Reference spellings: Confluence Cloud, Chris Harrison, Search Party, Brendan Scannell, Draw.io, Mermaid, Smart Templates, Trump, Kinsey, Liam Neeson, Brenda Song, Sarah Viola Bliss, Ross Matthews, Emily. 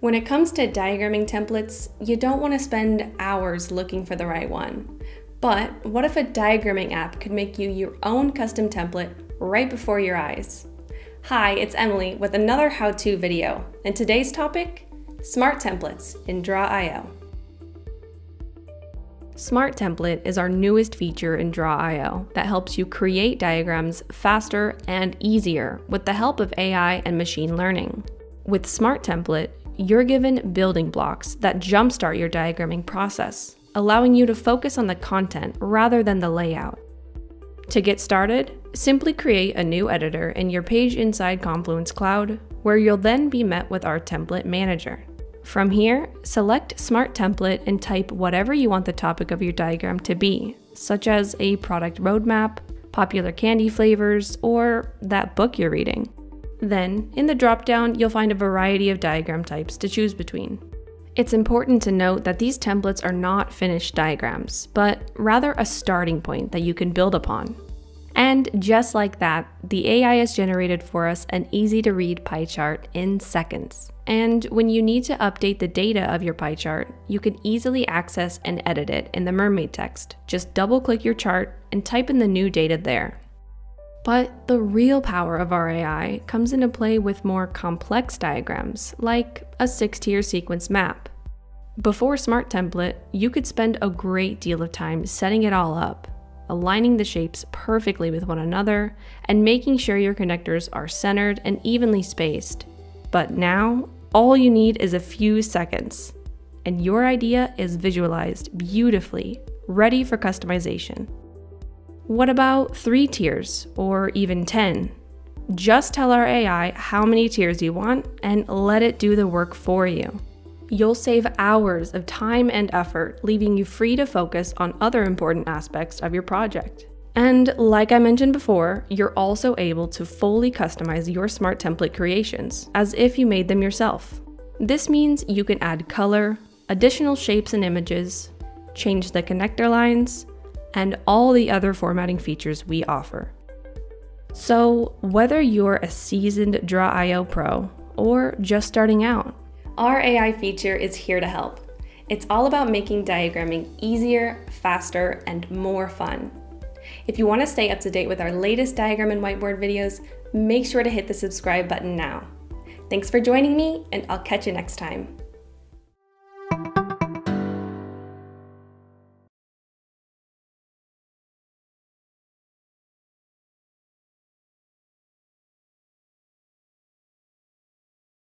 When it comes to diagramming templates, you don't want to spend hours looking for the right one. But what if a diagramming app could make you your own custom template right before your eyes? Hi, it's Emily with another how-to video, and today's topic, Smart Templates in Draw.io. Smart Template is our newest feature in Draw.io that helps you create diagrams faster and easier with the help of AI and machine learning. With Smart Template, you're given building blocks that jumpstart your diagramming process, allowing you to focus on the content rather than the layout. To get started, simply create a new editor in your page inside Confluence Cloud, where you'll then be met with our template manager. From here, select Smart Template and type whatever you want the topic of your diagram to be, such as a product roadmap, popular candy flavors, or that book you're reading. Then, in the dropdown, you'll find a variety of diagram types to choose between. It's important to note that these templates are not finished diagrams, but rather a starting point that you can build upon. And just like that, the AI has generated for us an easy-to-read pie chart in seconds. And when you need to update the data of your pie chart, you can easily access and edit it in the Mermaid text. Just double-click your chart and type in the new data there. But the real power of our AI comes into play with more complex diagrams, like a 6-tier sequence map. Before Smart Template, you could spend a great deal of time setting it all up, aligning the shapes perfectly with one another, and making sure your connectors are centered and evenly spaced. But now, all you need is a few seconds, and your idea is visualized beautifully, ready for customization. What about 3 tiers, or even 10? Just tell our AI how many tiers you want and let it do the work for you. You'll save hours of time and effort, leaving you free to focus on other important aspects of your project. And like I mentioned before, you're also able to fully customize your Smart Template creations, as if you made them yourself. This means you can add color, additional shapes and images, change the connector lines, and all the other formatting features we offer. So whether you're a seasoned Draw.io pro or just starting out, our AI feature is here to help. It's all about making diagramming easier, faster, and more fun. If you want to stay up to date with our latest diagram and whiteboard videos, make sure to hit the subscribe button now. Thanks for joining me, and I'll catch you next time.